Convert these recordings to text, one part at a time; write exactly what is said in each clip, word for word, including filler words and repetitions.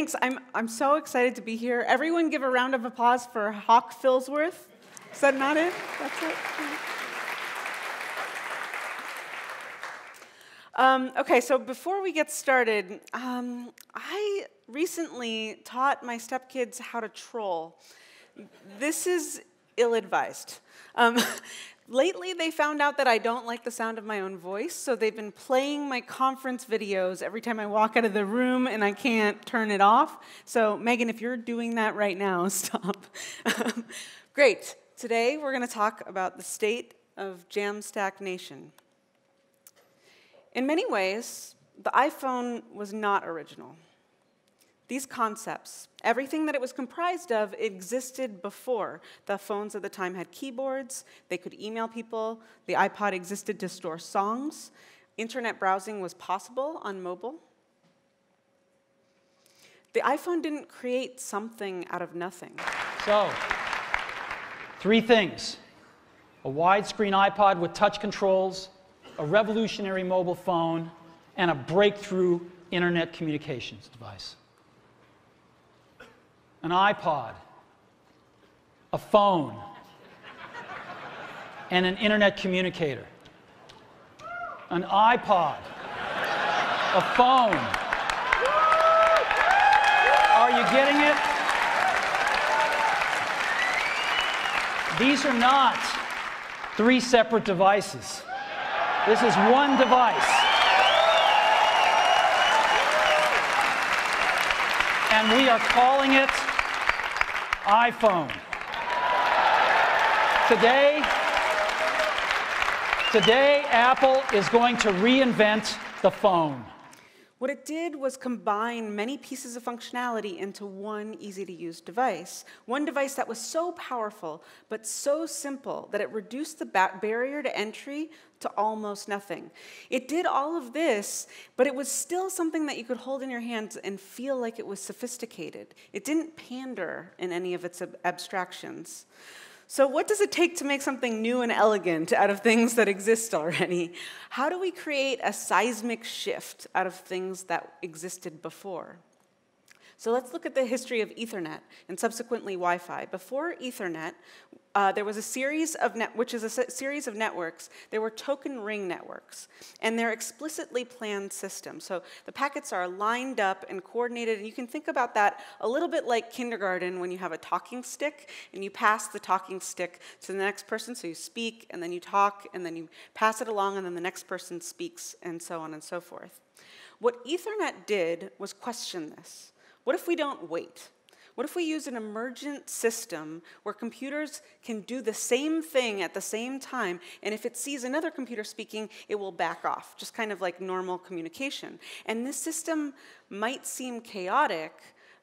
Thanks. I'm, I'm so excited to be here. Everyone give a round of applause for Hawk Filsworth. Is that not it? That's it. Um, okay, so before we get started, um, I recently taught my stepkids how to troll. This is ill-advised. Um, lately, they found out that I don't like the sound of my own voice, so they've been playing my conference videos every time I walk out of the room, and I can't turn it off. So, Megan, if you're doing that right now, stop. Great. Today, we're going to talk about the state of Jamstack Nation. In many ways, the iPhone was not original. These concepts, everything that it was comprised of, existed before. The phones at the time had keyboards. They could email people. The iPod existed to store songs. Internet browsing was possible on mobile. The iPhone didn't create something out of nothing. So, three things. A widescreen iPod with touch controls, a revolutionary mobile phone, and a breakthrough internet communications device. An iPod, a phone, and an internet communicator. An iPod, a phone. Are you getting it? These are not three separate devices. This is one device. And we are calling it iPhone. Today, today, Apple is going to reinvent the phone. What it did was combine many pieces of functionality into one easy-to-use device, one device that was so powerful but so simple that it reduced the barrier to entry to almost nothing. It did all of this, but it was still something that you could hold in your hands and feel like it was sophisticated. It didn't pander in any of its ab- abstractions. So what does it take to make something new and elegant out of things that exist already? How do we create a seismic shift out of things that existed before? So let's look at the history of Ethernet and subsequently Wi-Fi. Before Ethernet, uh, there was a series of net, which is a series of networks. There were token ring networks, and they're explicitly planned systems. So the packets are lined up and coordinated, and you can think about that a little bit like kindergarten when you have a talking stick, and you pass the talking stick to the next person. So you speak, and then you talk, and then you pass it along, and then the next person speaks, and so on and so forth. What Ethernet did was question this. What if we don't wait? What if we use an emergent system where computers can do the same thing at the same time, and if it sees another computer speaking, it will back off, just kind of like normal communication? And this system might seem chaotic,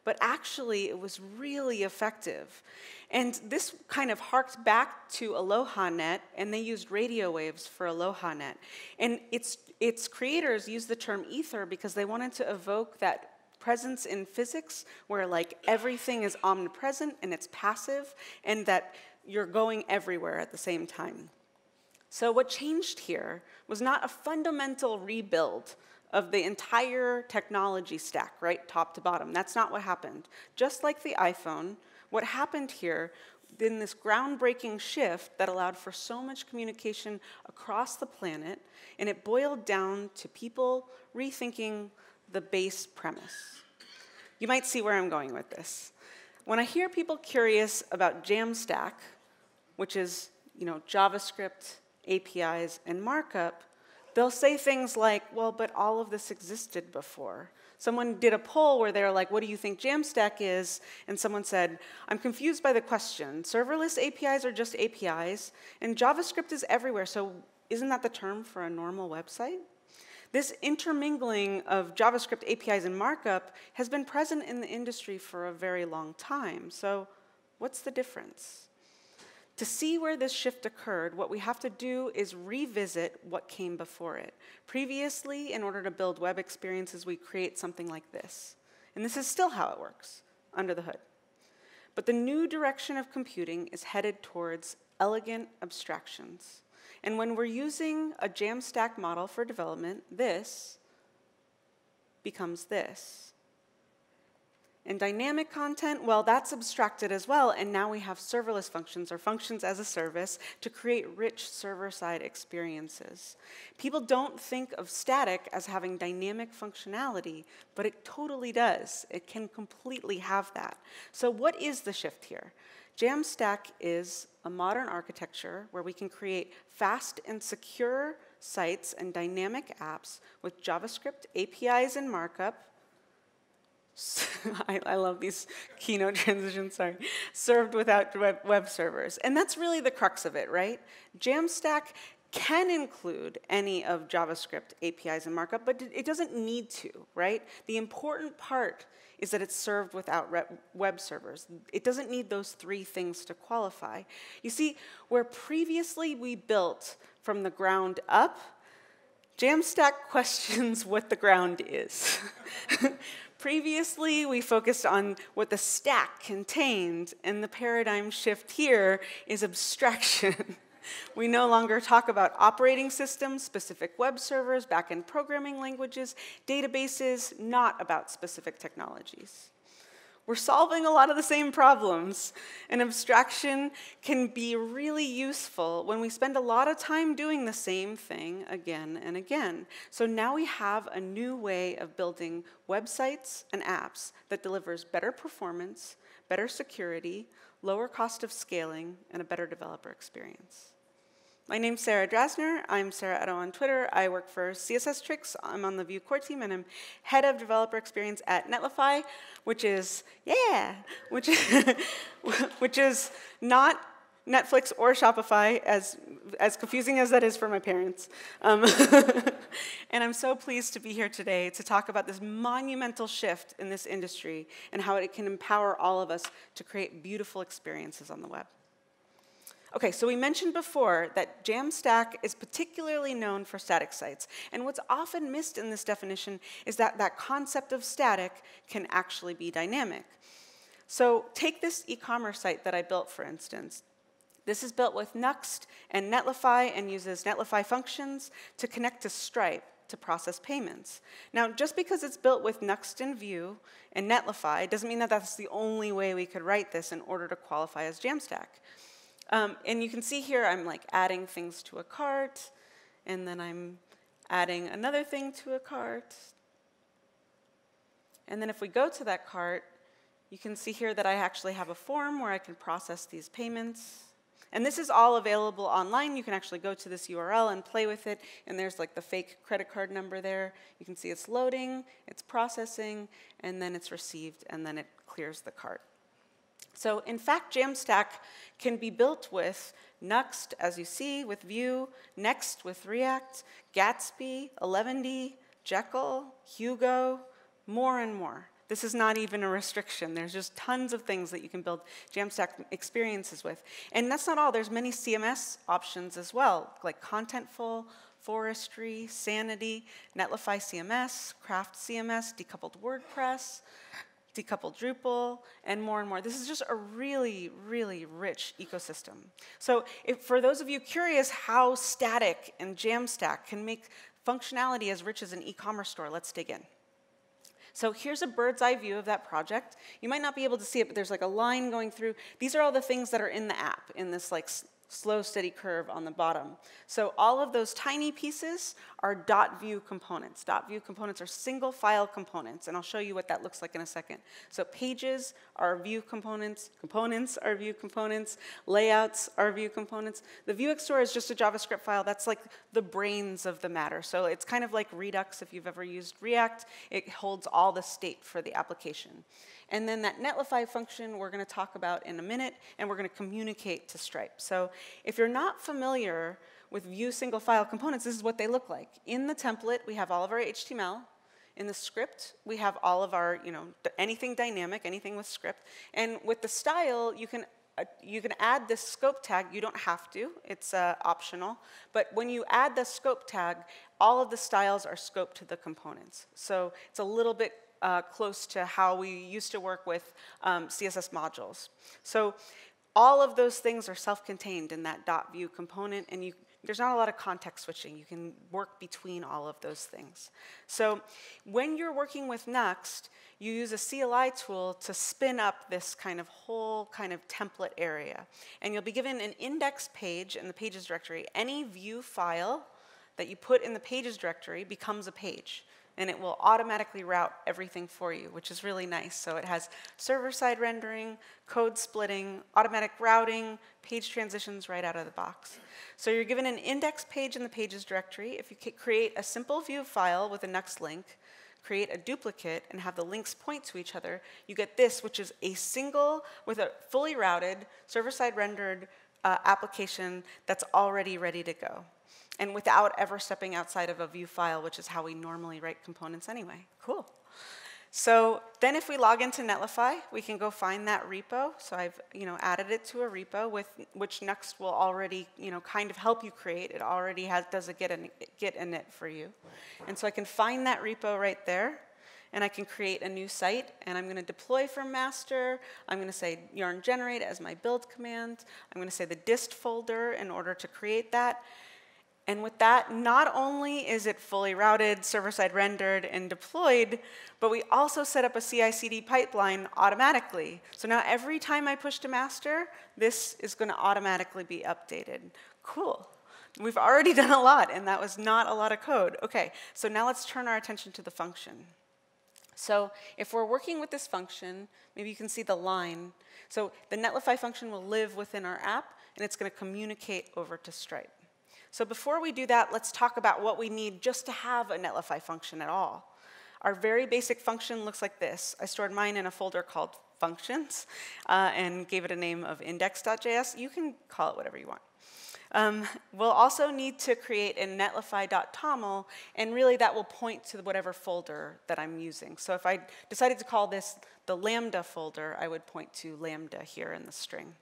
but actually it was really effective. And this kind of harked back to AlohaNet, and they used radio waves for AlohaNet. And its, its creators used the term ether because they wanted to evoke that presence in physics, where like everything is omnipresent and it's passive, and that you're going everywhere at the same time. So what changed here was not a fundamental rebuild of the entire technology stack, right, top to bottom. That's not what happened. Just like the iPhone, what happened here in this groundbreaking shift that allowed for so much communication across the planet, and it boiled down to people rethinking the base premise. You might see where I'm going with this. When I hear people curious about Jamstack, which is, you know, JavaScript, A P Is, and markup, they'll say things like, well, but all of this existed before. Someone did a poll where they were like, what do you think Jamstack is? And someone said, I'm confused by the question. Serverless A P Is are just A P Is, and JavaScript is everywhere, so isn't that the term for a normal website? This intermingling of JavaScript, A P Is, and markup has been present in the industry for a very long time. So what's the difference? To see where this shift occurred, what we have to do is revisit what came before it. Previously, in order to build web experiences, we create something like this. And this is still how it works, under the hood. But the new direction of computing is headed towards elegant abstractions. And when we're using a Jamstack model for development, this becomes this. And dynamic content, well, that's abstracted as well, and now we have serverless functions or functions as a service to create rich server-side experiences. People don't think of static as having dynamic functionality, but it totally does. It can completely have that. So what is the shift here? Jamstack is a modern architecture where we can create fast and secure sites and dynamic apps with JavaScript, A P Is, and markup. I, I love these keynote transitions, sorry. Served without web, web servers. And that's really the crux of it, right? Jamstack can include any of JavaScript, A P Is, and markup, but it doesn't need to, right? The important part is that it's served without web servers. It doesn't need those three things to qualify. You see, where previously we built from the ground up, Jamstack questions what the ground is. Previously, we focused on what the stack contained, and the paradigm shift here is abstraction. We no longer talk about operating systems, specific web servers, back-end programming languages, databases, not about specific technologies. We're solving a lot of the same problems, and abstraction can be really useful when we spend a lot of time doing the same thing again and again. So now we have a new way of building websites and apps that delivers better performance, better security, lower cost of scaling, and a better developer experience. My name's Sarah Drasner. I'm Sarah Edo on Twitter. I work for C S S Tricks. I'm on the Vue core team, and I'm head of developer experience at Netlify, which is, yeah, which, which is not Netflix or Shopify, as, as confusing as that is for my parents. Um, and I'm so pleased to be here today to talk about this monumental shift in this industry and how it can empower all of us to create beautiful experiences on the web. Okay, so we mentioned before that Jamstack is particularly known for static sites. And what's often missed in this definition is that that concept of static can actually be dynamic. So take this e-commerce site that I built, for instance. This is built with Nuxt and Netlify and uses Netlify functions to connect to Stripe to process payments. Now, just because it's built with Nuxt and Vue and Netlify doesn't mean that that's the only way we could write this in order to qualify as Jamstack. Um, and you can see here I'm like adding things to a cart, and then I'm adding another thing to a cart. And then if we go to that cart, you can see here that I actually have a form where I can process these payments. And this is all available online. You can actually go to this U R L and play with it, and there's like the fake credit card number there. You can see it's loading, it's processing, and then it's received, and then it clears the cart. So in fact, Jamstack can be built with Nuxt, as you see, with Vue, Next with React, Gatsby, Eleventy, Jekyll, Hugo, more and more. This is not even a restriction. There's just tons of things that you can build Jamstack experiences with. And that's not all. There's many C M S options as well, like Contentful, Forestry, Sanity, Netlify C M S, Craft C M S, Decoupled WordPress, Decoupled Drupal, and more and more. This is just a really, really rich ecosystem. So if, for those of you curious how static and Jamstack can make functionality as rich as an e-commerce store, let's dig in. So here's a bird's eye view of that project. You might not be able to see it, but there's like a line going through. These are all the things that are in the app in this like slow, steady curve on the bottom. So all of those tiny pieces are .vue components. .vue components are single file components, and I'll show you what that looks like in a second. So pages are Vue components, components are Vue components, layouts are Vue components. The Vuex store is just a JavaScript file. That's like the brains of the matter. So it's kind of like Redux if you've ever used React. It holds all the state for the application. And then that Netlify function we're going to talk about in a minute, and we're going to communicate to Stripe. So if you're not familiar with Vue single file components, this is what they look like. In the template, we have all of our H T M L. In the script, we have all of our, you know, anything dynamic, anything with script. And with the style, you can Uh, you can add this scope tag. You don't have to. It's uh, optional. But when you add the scope tag, all of the styles are scoped to the components. So it's a little bit uh, close to how we used to work with um, C S S modules. So all of those things are self-contained in that .vue component, and you there's not a lot of context switching. You can work between all of those things. So when you're working with Nuxt, you use a C L I tool to spin up this kind of whole kind of template area. And you'll be given an index page in the pages directory. Any Vue file that you put in the pages directory becomes a page. And it will automatically route everything for you, which is really nice. So it has server-side rendering, code splitting, automatic routing, page transitions right out of the box. So you're given an index page in the pages directory. If you create a simple Vue file with a Nuxt link, create a duplicate, and have the links point to each other, you get this, which is a single, with a fully routed, server-side rendered uh, application that's already ready to go. And without ever stepping outside of a Vue file, which is how we normally write components anyway. Cool. So then if we log into Netlify, we can go find that repo. So I've you know, added it to a repo, with which Nuxt will already you know, kind of help you create. It already has, does a git in, git init for you. And so I can find that repo right there. And I can create a new site, and I'm going to deploy from master. I'm going to say yarn generate as my build command. I'm going to say the dist folder in order to create that. And with that, not only is it fully routed, server-side rendered, and deployed, but we also set up a C I C D pipeline automatically. So now every time I push to master, this is going to automatically be updated. Cool. We've already done a lot, and that was not a lot of code. OK, so now let's turn our attention to the function. So if we're working with this function, maybe you can see the line. So the Netlify function will live within our app, and it's going to communicate over to Stripe. So before we do that, let's talk about what we need just to have a Netlify function at all. Our very basic function looks like this. I stored mine in a folder called functions uh, and gave it a name of index.js. You can call it whatever you want. Um, we'll also need to create a netlify.toml, and really that will point to whatever folder that I'm using. So if I decided to call this the Lambda folder, I would point to Lambda here in the string.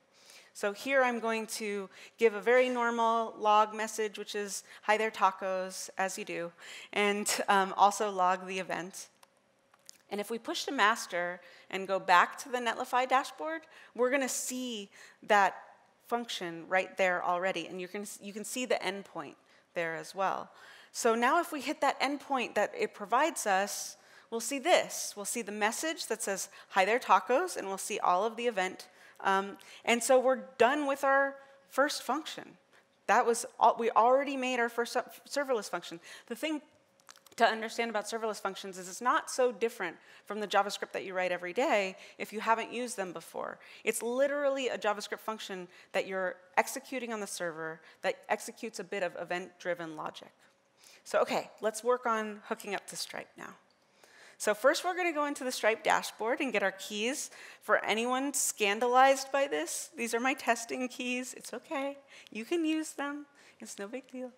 So here I'm going to give a very normal log message, which is, hi there tacos, as you do, and um, also log the event. And if we push to master and go back to the Netlify dashboard, we're going to see that function right there already. And you can, you can see the endpoint there as well. So now if we hit that endpoint that it provides us, we'll see this. We'll see the message that says, hi there tacos, and we'll see all of the event. Um, and so we're done with our first function. That was all, we already made our first serverless function. The thing to understand about serverless functions is it's not so different from the JavaScript that you write every day if you haven't used them before. It's literally a JavaScript function that you're executing on the server that executes a bit of event-driven logic. So okay, let's work on hooking up to Stripe now. So first, we're going to go into the Stripe dashboard and get our keys. For anyone scandalized by this, these are my testing keys. It's OK. You can use them. It's no big deal.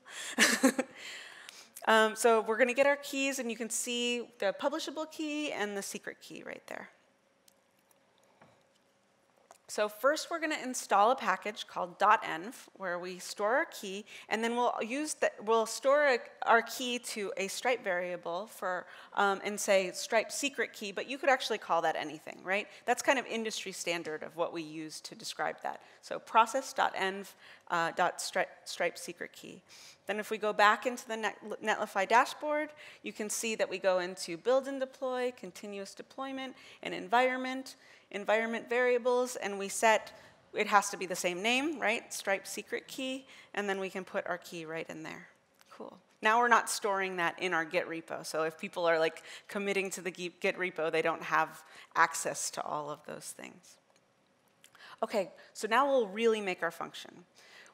um, so we're going to get our keys, and you can see the publishable key and the secret key right there. So first, we're going to install a package called .env, where we store our key, and then we'll use the, we'll store a, our key to a Stripe variable for um, and say Stripe secret key. But you could actually call that anything, right? That's kind of industry standard of what we use to describe that. So process.env uh, dot Stripe, Stripe secret key. Then if we go back into the Net, Netlify dashboard, you can see that we go into build and deploy, continuous deployment, and environment. Environment variables, and we set, it has to be the same name, right? Stripe secret key, and then we can put our key right in there. Cool. Now we're not storing that in our Git repo, so if people are like committing to the Git repo, they don't have access to all of those things. Okay, so now we'll really make our function.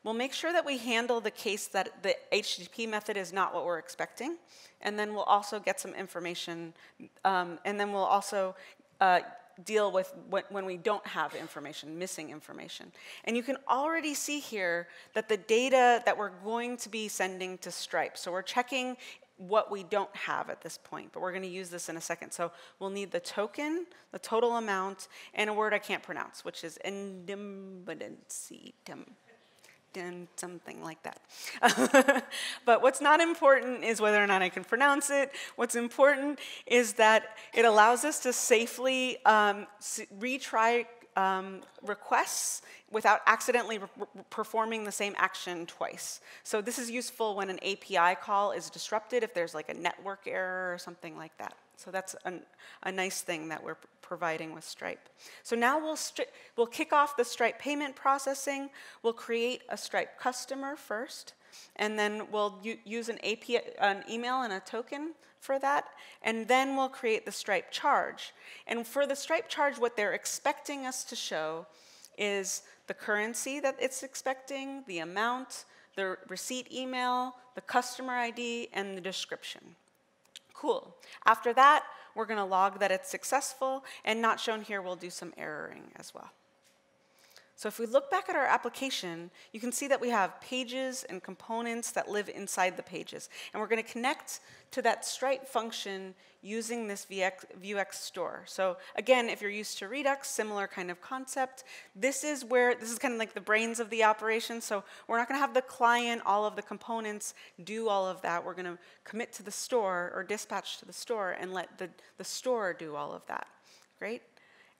We'll make sure that we handle the case that the H T T P method is not what we're expecting, and then we'll also get some information, um, and then we'll also uh, deal with when we don't have information, missing information. And you can already see here that the data that we're going to be sending to Stripe. So we're checking what we don't have at this point, but we're going to use this in a second. So we'll need the token, the total amount, and a word I can't pronounce, which is endomdensitum. Something like that. But what's not important is whether or not I can pronounce it. What's important is that it allows us to safely um, retry um, requests without accidentally re performing the same action twice. So this is useful when an A P I call is disrupted, if there's like a network error or something like that. So that's an, a nice thing that we're providing with Stripe. So now we'll, we'll kick off the Stripe payment processing. We'll create a Stripe customer first, and then we'll use an, A P I, an email and a token for that, and then we'll create the Stripe charge. And for the Stripe charge, what they're expecting us to show is the currency that it's expecting, the amount, the receipt email, the customer I D, and the description. Cool. After that, we're going to log that it's successful, and not shown here, we'll do some erroring as well. So if we look back at our application, you can see that we have pages and components that live inside the pages. And we're going to connect to that Stripe function using this Vuex store. So again, if you're used to Redux, similar kind of concept. This is where, this is kind of like the brains of the operation. So we're not going to have the client, all of the components, do all of that. We're going to commit to the store or dispatch to the store and let the, the store do all of that. Great.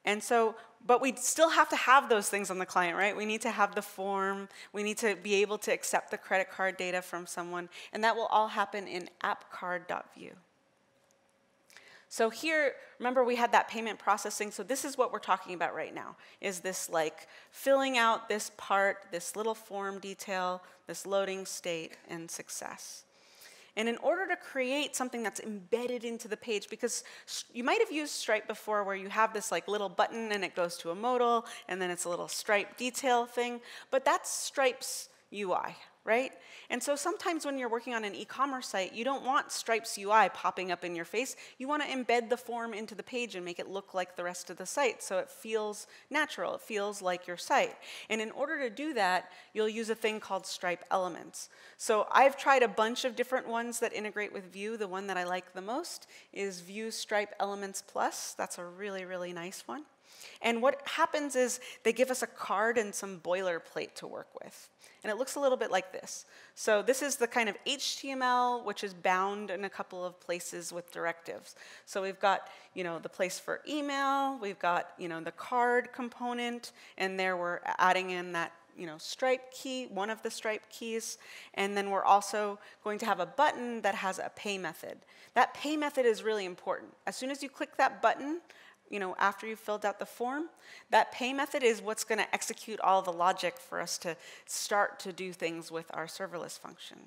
And so, but we still have to have those things on the client, right? We need to have the form. We need to be able to accept the credit card data from someone. And that will all happen in appcard.view. So here, remember we had that payment processing. So this is what we're talking about right now, is this like filling out this part, this little form detail, this loading state, and success. And in order to create something that's embedded into the page, because you might have used Stripe before where you have this like little button and it goes to a modal, and then it's a little Stripe detail thing, but that's Stripe's U I, right? And so sometimes when you're working on an e-commerce site, you don't want Stripe's U I popping up in your face. You want to embed the form into the page and make it look like the rest of the site so it feels natural, it feels like your site. And in order to do that, you'll use a thing called Stripe Elements. So I've tried a bunch of different ones that integrate with Vue. The one that I like the most is Vue Stripe Elements Plus. That's a really, really nice one. And what happens is they give us a card and some boilerplate to work with. And it looks a little bit like this. So this is the kind of H T M L, which is bound in a couple of places with directives. So we've got, you know, the place for email. We've got, you know, the card component. And there we're adding in that, you know, Stripe key, one of the Stripe keys. And then we're also going to have a button that has a pay method. That pay method is really important. As soon as you click that button, you know, after you've filled out the form, that pay method is what's going to execute all the logic for us to start to do things with our serverless function.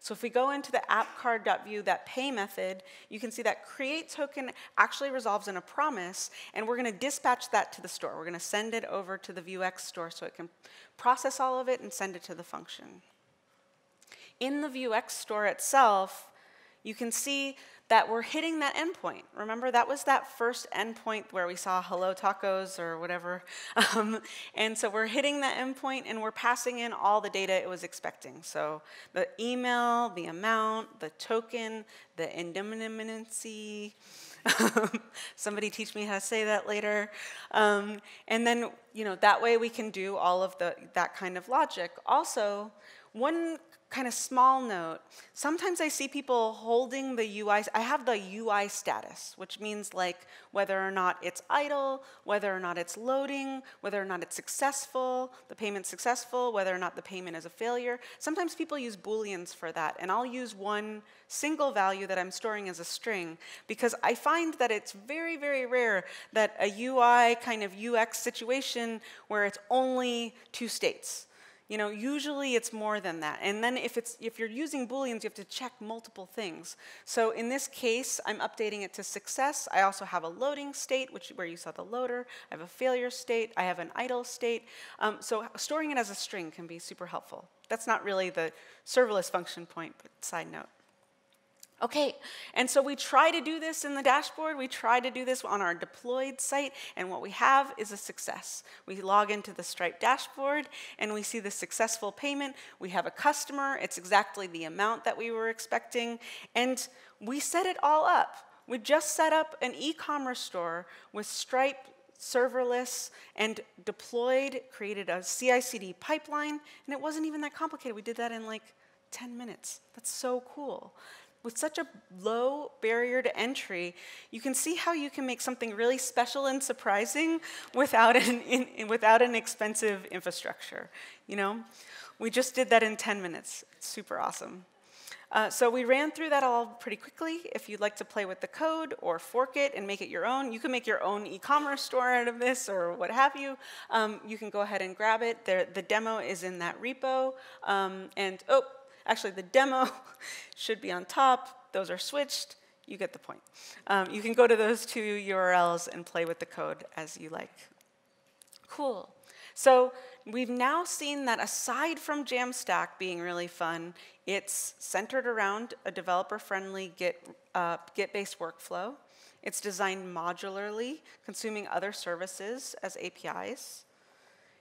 So if we go into the appcard.view, that pay method, you can see that create token actually resolves in a promise, and we're going to dispatch that to the store. We're going to send it over to the Vuex store so it can process all of it and send it to the function. In the Vuex store itself, you can see that we're hitting that endpoint. Remember, that was that first endpoint where we saw hello tacos or whatever. Um, and so we're hitting that endpoint, and we're passing in all the data it was expecting. So the email, the amount, the token, the indemnity. Somebody teach me how to say that later. Um, and then, you know, that way we can do all of the, that kind of logic. Also, one kind of small note, sometimes I see people holding the U I. I have the U I status, which means like whether or not it's idle, whether or not it's loading, whether or not it's successful, the payment's successful, whether or not the payment is a failure. Sometimes people use Booleans for that, and I'll use one single value that I'm storing as a string, because I find that it's very, very rare that a U I kind of U X situation where it's only two states. You know, usually it's more than that. And then if, it's, if you're using Booleans, you have to check multiple things. So in this case, I'm updating it to success. I also have a loading state, which where you saw the loader. I have a failure state. I have an idle state. Um, so storing it as a string can be super helpful. That's not really the serverless function point, but side note. Okay, and so we try to do this in the dashboard. We try to do this on our deployed site, and what we have is a success. We log into the Stripe dashboard, and we see the successful payment. We have a customer. It's exactly the amount that we were expecting, and we set it all up. We just set up an e-commerce store with Stripe serverless and deployed, created a C I C D pipeline, and it wasn't even that complicated. We did that in like ten minutes. That's so cool. with such a low barrier to entry, you can see how you can make something really special and surprising without an, in, without an expensive infrastructure. You know, we just did that in ten minutes. It's super awesome. Uh, so we ran through that all pretty quickly. If you'd like to play with the code or fork it and make it your own, you can make your own e-commerce store out of this or what have you. Um, you can go ahead and grab it. There, the demo is in that repo. Um, and oh, actually, the demo should be on top. Those are switched. You get the point. Um, you can go to those two U R Ls and play with the code as you like. Cool. So we've now seen that aside from Jamstack being really fun, it's centered around a developer-friendly Git, uh, Git-based workflow. It's designed modularly, consuming other services as A P Is.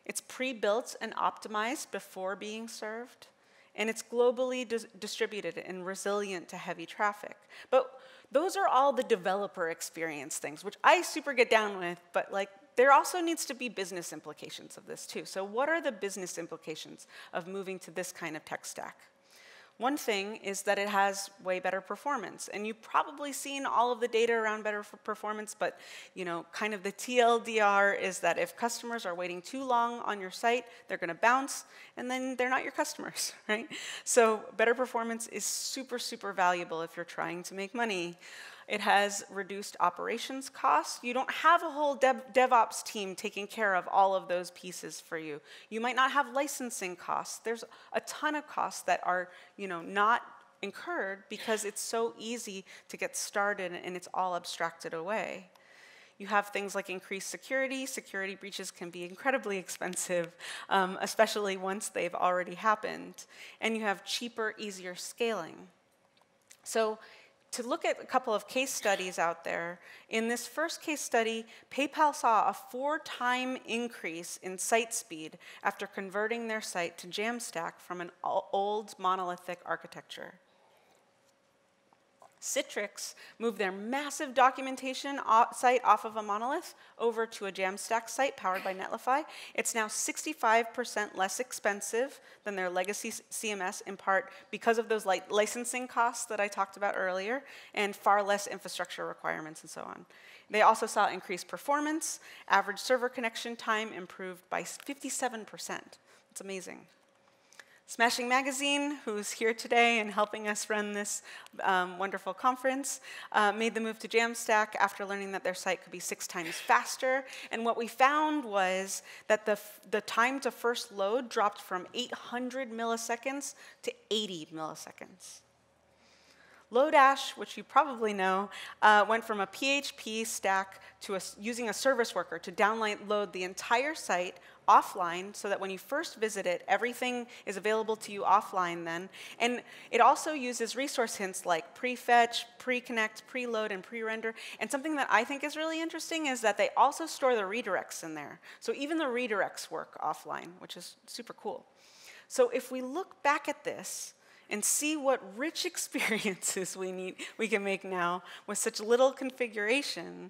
It's pre-built and optimized before being served. And it's globally dis distributed and resilient to heavy traffic. But those are all the developer experience things, which I super get down with, but like, there also needs to be business implications of this too. So what are the business implications of moving to this kind of tech stack? One thing is that it has way better performance. And you've probably seen all of the data around better performance, but you know, kind of the T L D R is that if customers are waiting too long on your site, they're gonna bounce, and then they're not your customers, right? So better performance is super, super valuable if you're trying to make money. It has reduced operations costs. You don't have a whole dev DevOps team taking care of all of those pieces for you. You might not have licensing costs. There's a ton of costs that are, you know, not incurred because it's so easy to get started and it's all abstracted away. You have things like increased security. Security breaches can be incredibly expensive, um, especially once they've already happened. And you have cheaper, easier scaling. So, to look at a couple of case studies out there, in this first case study, PayPal saw a four-time increase in site speed after converting their site to Jamstack from an old monolithic architecture. Citrix moved their massive documentation site off of a monolith over to a Jamstack site powered by Netlify. It's now sixty-five percent less expensive than their legacy C M S, in part because of those light licensing costs that I talked about earlier, and far less infrastructure requirements and so on. They also saw increased performance. Average server connection time improved by fifty-seven percent. It's amazing. Smashing Magazine, who's here today and helping us run this um, wonderful conference, uh, made the move to Jamstack after learning that their site could be six times faster. And what we found was that the, f the time to first load dropped from eight hundred milliseconds to eighty milliseconds. Lodash, which you probably know, uh, went from a P H P stack to a, using a service worker to download the entire site offline so that when you first visit it, everything is available to you offline then. And it also uses resource hints like prefetch, preconnect, preload, and pre-render. And something that I think is really interesting is that they also store the redirects in there. So even the redirects work offline, which is super cool. So if we look back at this, and see what rich experiences we need, we can make now with such little configuration,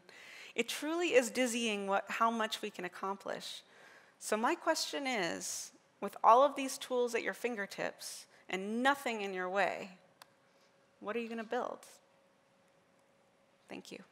it truly is dizzying what, how much we can accomplish. So my question is, with all of these tools at your fingertips and nothing in your way, what are you going to build? Thank you.